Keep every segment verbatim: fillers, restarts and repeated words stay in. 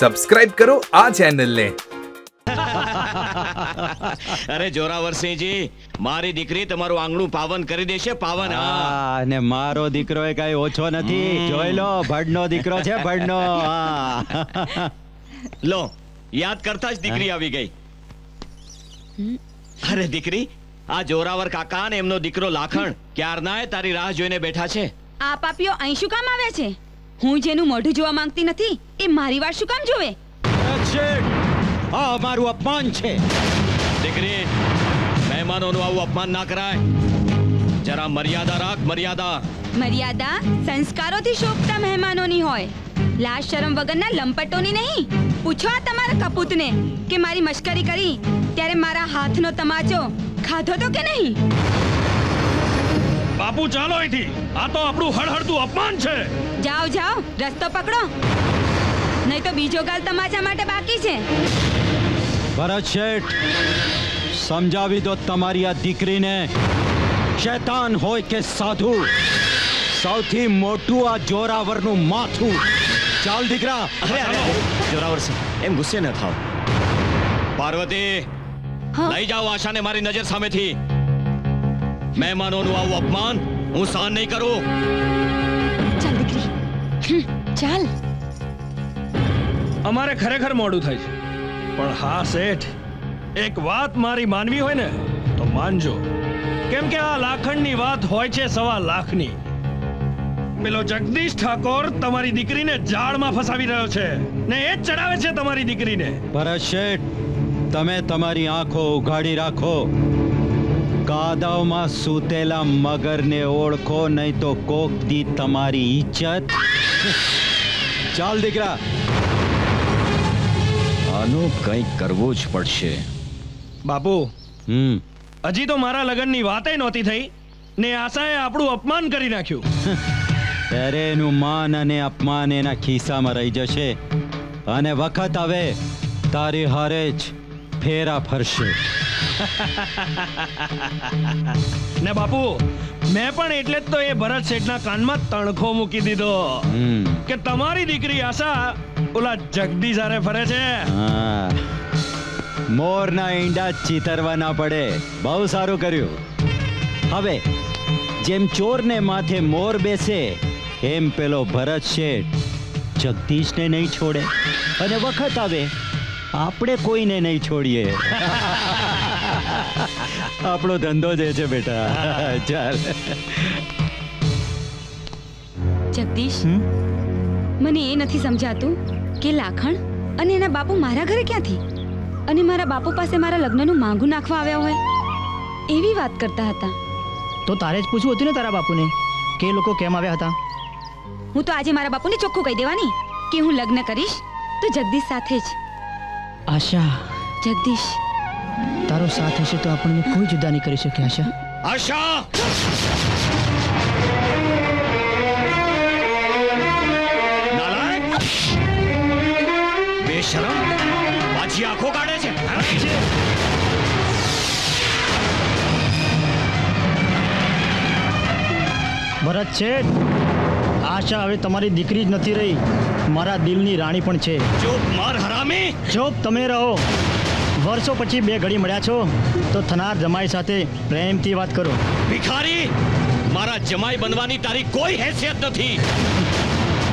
Subscribe करो आ channel ने। अरे जोरावर सिंह जी, मारी दीकरी तमारू आंगणू पावन करी देशे, पावन आ, ने मारो दीकरो ए काई ओछो नथी, जोई लो भडनो दीकरो छे, भडनो। लो याद करता ज दीकरी आवी गई। अरे दीकरी, आ जोरावर काका ने एमनो दीकरो लाखण क्यारना ए तारी राह जोईने बैठा छे। आ पापीओ अहीं शुं काम आवे छे? हूँ जेनु मोढुं जोवा मांगती नथी ए मारी वाट शुं काम जोवे? हमारू अपमान छे। दीकरी, मेहमानों नु आवु अपमान ना कराय, जरा मर्यादा राख, मर्यादा। मर्यादा संस्कारों थी शोभता मेहमानों नी होय, लाज शरम वगरना लंपटों नी नहीं। पूछो आ तमारा कपूत ने के मारी मश्करी करी त्यारे मारा हाथ नो तमाचो खाधो तो के नहीं? बापू चालो अहींथी, आ तो आपणुं हळहळतुं अपमान छे। जाओ जाओ रस्तो पकड़ो, नहीं तो बीजो गाल तमाचा माटे बाकी छे। भरत शेठ समझावी दो तमारी आ दीकरी ने, शैतान होय के साधु सौथी मोटू आ जोरावर नु माथू। चाल दीकरा। अरे अरे जोरावर से एम गुस्से न थाओ। पार्वती नहीं जाओ, आशा ने मारी नजर सामे थी। मेहमानों नु आवो अपमान हूँ सहन नहीं करू। चल दीकरी चल। अमारे खरेखर मोडू थाय छे, पण हा सेठ एक बात मारी मानवी होय ने तो मानजो, केम के आ लाखणनी बात होय छे, सवा लाखनी। पेलो जगदीश ठाकोर तमारी दीकरी ने जाळ मां फसावी रह्यो छे ने ए चढ़ावे छे तमारी दीकरी ने। भरत शेठ तमे तमारी आंखो उघाडी राखो, कादव मां सूतेला मगर ने ओळखो, नहीं तो कोक दी तमारी इज्जत। चाल दीकरा। कई करवो ज पड़शे। बापू हजी तो मारा लगन नी वाते नोती थई ने आशाए आपणुं अपमान करी नाख्युं। तेरे नु मान अने अपमान एना खीसामां रही जशे अने वखत आवे तारी हारे ज फेरा फरशे। ने बापू मैं पण एटले ज तो ए भरत शेठना कानमां तणखो मूकी दीधो के तमारी दीकरी आशा ओला जगदी सारे फरे छे। हां मोर ना ईंडा चितरवा ना पड़े, बहुत सारू कर्यु। हवे जेम चोर ने माथे मोर बेसे एम पेलो भरत शेठ जगदीश ने नहीं छोड़े अने वखत आवे आपणे कोईने नहीं छोड़िए। आपणो धंधो जे छे बेटा। चल जगदीश मने ए नथी समजातुं के लाखण अने एना बापू मारा घरे क्या थी अने मारा बापू पासे मारा लग्ननु मांगू नाखवा आव्या होय एवी वात करता हता। तो तारे ज पूछ्युं हतुं ने तारा बापूने के लोको केम आव्या हता? हूँ तो आजे मारा बापूने चोख्खुं कही देवानी के हूँ लग्न करीश तो जगदीश साथे ज। आशा जगदीश तारो साथ हशे तो आपणे कोई जुदा नहीं करी शके। आशा आशा बेशरम पाछी आंखो काढे छे। भरत शेठ आशा हवे तमारी दीकरी ज नथी रही, मारा दिलनी राणी पण छे। चुप मार हरामी। चुप तमे रहो। वर्षो पछी बे घड़ी मळ्या छो तो थनार जमाई साथे प्रेमथी वात करो। भिखारी मारा जमाई बनवानी तारी कोई हैसियत नथी।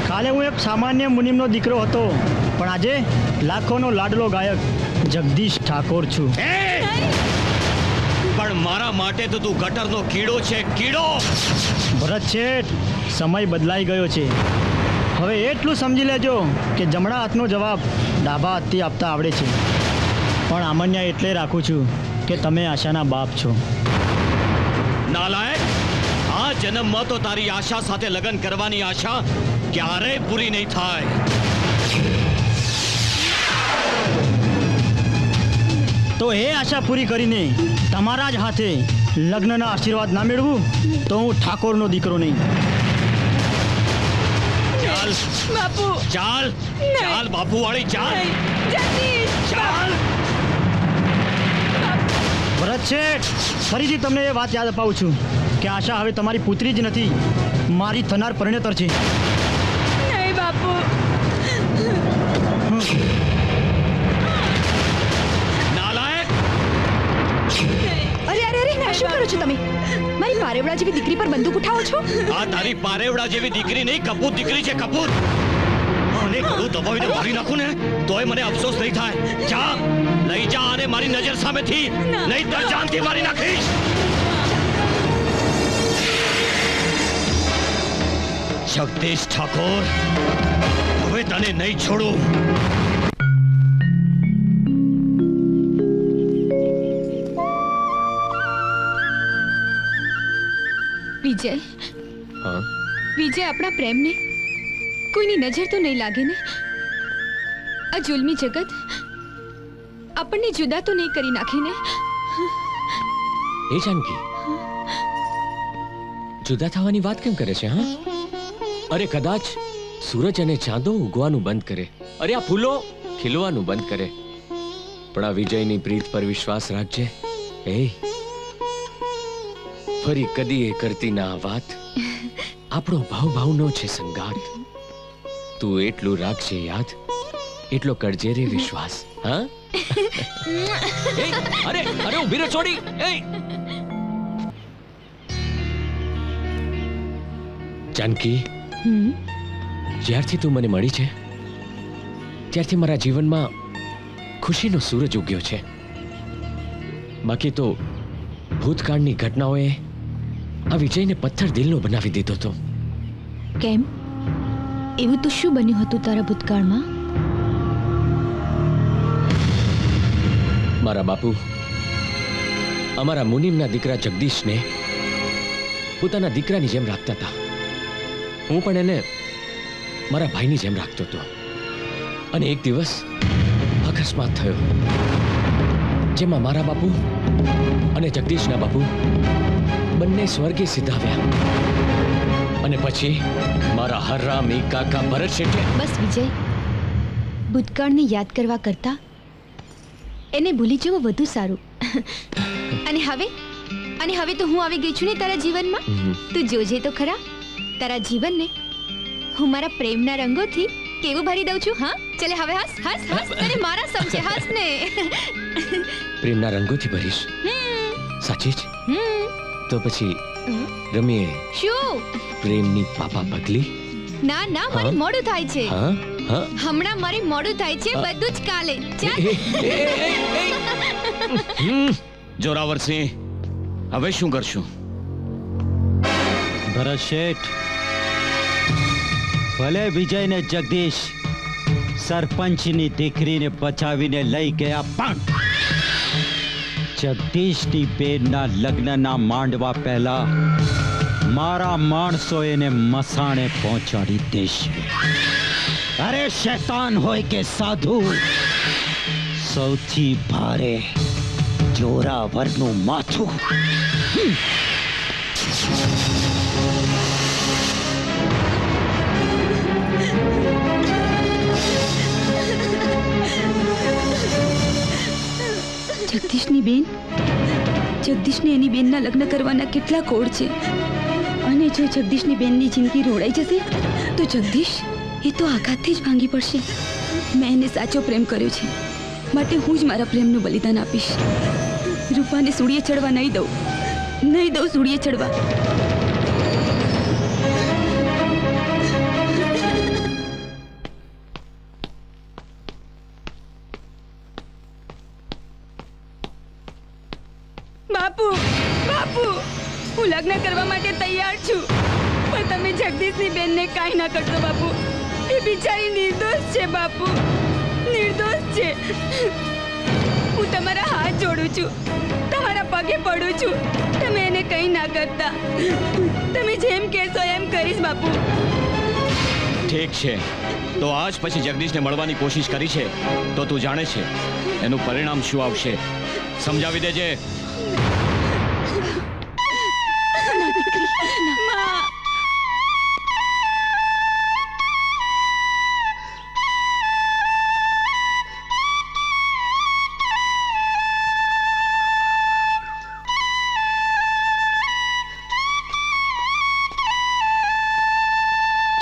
काले हूँ एक सामान्य मुनिमनो दीकरो हतो पण आजे लाखोनो लाडलो गायक जगदीश ठाकोर छू। पण मारा माटे तो तू गटरनो कीड़ो छे, कीड़ो। भरत शेठ समय बदलाई गयो छे, हवे एटलुं समजी लेजो के जमणा हाथनो जवाब डाबा हाथथी आपता आवडे छे, पण आमन्या एटले राखुं छूं के तमे आशाना बाप छो। नालायक आ जन्ममां तो तारी आशा साथे लग्न करवानी आशा क्यारे पूरी नहीं थाय। तो हे आशा पूरी करीने तमारा ज हाथे लग्न ना आशीर्वाद ना मेळवू तो हूँ ठाकोर नो दीकरो नहीं। चाल बापू, चाल चाल बापू वाली चाल। भरत शेठ फरीथी तमने ये बात याद अपावुं छुं के आशा हवे तमारी पुत्री ज नथी, मारी थनार परिणेतर छे। बापू पारेवड़ा जेवी दीकरी पर बंदूक उठाओ छो? आ तारी पारेवड़ा जेवी दीकरी नहीं कपूत दीकरी छे कपूत। अने गळु दबावीने मारी नाखू ने तोय मने अफसोस नहीं थाय। जा लई जा आने मारी नजर सामे थी नहीं तो जानती मारी नाखीश। जगदीश ठाकोर हवे तने नहीं छोडू। विजय हाँ? विजय अपना प्रेम ने कोई नी नजर तो नहीं लागे ने आ जुल्मी जगत अपने जुदा तो नहीं करी नाखे ने ए जानकी जुदा थवानी बात क्यों करे छे हाँ? अरे कदाच सूरज अने चांदो उगवानु बंद करे अरे आ फूलो खिलवानु बंद करे पण आ विजय नी प्रीत पर विश्वास राखजे ए फरी कदी ए करती ना वात आपणो भाव भावनो छे संगात तू एटलू राखजे याद एटलो करजे रे विश्वास हां ए अरे अरे ऊभी रे छोड़ी ए जानकी हम्म ज्यारथी तू मने मळी छे त्यारथी मारा जीवन मां खुशी नो सूरज उग्यो छे बाकी तो भूतकाळ नी घटनाओं आ विजय ने पत्थर दिल नो बनावी दीधो तो केम एवं तो शू बन्यु हतु तारा भूतकाळ मां मारा बापू अमारा मुनीम ना दीकरा जगदीश ने पोताना दीकरा नी जेम राखता था हूँ पण एने मारा भाई नी जेम राखतो तो अने एक दिवस अकस्मात थयो जेमा मारा बापू अने जगदीश ना बापू बन्ने स्वर्गे सीधाव्या अने पछी मारा हरामी काका भरत शेठे बस विजय भूतकाळने याद करवा करता एने भूली जवो वधु सारू अने हवे अने हवे तो हूँ आवी गई छू ने तारा जीवन में तू जोजे तो खरा तारा जीवन ने हूँ मारा प्रेम ना रंगो थी केवो भरी दऊ छू हाँ चले हवे हस हस हस तने मारा समझे हस ने प्रेम ना रंगो थी भरीश साचीज तो पछी रमीए शू प्रेमनी पापा पगली ना ना मारे मोडू थाय छे हां हां हमणा मारे मोडू थाय छे बधु ज काले चल जोरावर सिंह हवे શું કરશું ભરત શેઠ ભલે વિજય ને જગદીશ સરપંચ ની દીકરી ને બચાવીને લઈ ગયા પણ जगदीश नी बेना लग्न ना मांडवा पहला मारा मानसोए ने मसाणे पहुंचाड़ी देश में। अरे शैतान होए के साधु सौथी भारे जोरा वरनु माथू जगदीश नी बेन जगदीश ने एनी बेन ना लग्न करवाना कितला कोड छे अने जो जगदीश नी बेन नी जिंदगी रोड़ाई जशे तो जगदीश ए तो आघातथी ज भांगी पड़शे मैं एने साचो प्रेम कर्यो छे माटे हूँ ज मारा प्रेमनु बलिदान आपीश रूपाने सूड़ीए चढ़वा नहीं दऊं नहीं दऊं सूड़ीए चढ़वा बापू बापू हूँ लग्न करवा माटे तैयार छू पर तमे जगदीश नी बेन ने काई ना करतो बापू ए बिचारी निर्दोष छे बापू निर्दोष छे हूँ तमारा हाथ जोड़ू छू तमारा पगे पड़ू छू तमे एने काई ना करता तमे जेम कहेशो एम करीश बापू ठीक छे तो आज पछी जगदीश ने मळवानी कोशिश करी छे तो तू जाणे छे एनु परिणाम शुं आवशे समजावी देजे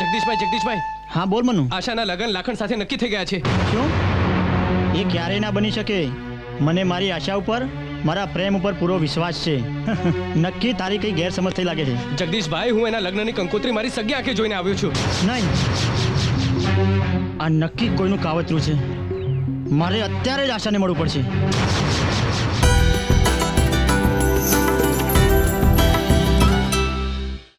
जगदीश भाई जगदीश भाई हाँ बोल मनु आशा ना लगन लाखन साथे नक्की थई गया छे क्यों ये क्यारे ना बनी सके मने मारी आशा उपर मारा प्रेम पर पूरो विश्वास है। नक्की तारी कई गैरसमज थी लगे। जगदीश भाई हूँ एना लग्न कंकोत्री मारी सगी आंखे जोईने आव्यो छुं। नहीं आ नक्की कोईनु कावतरू छे। मारे अत्यारे आशा ने मळवू पड़शे।